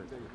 Ordenha.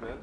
Velho.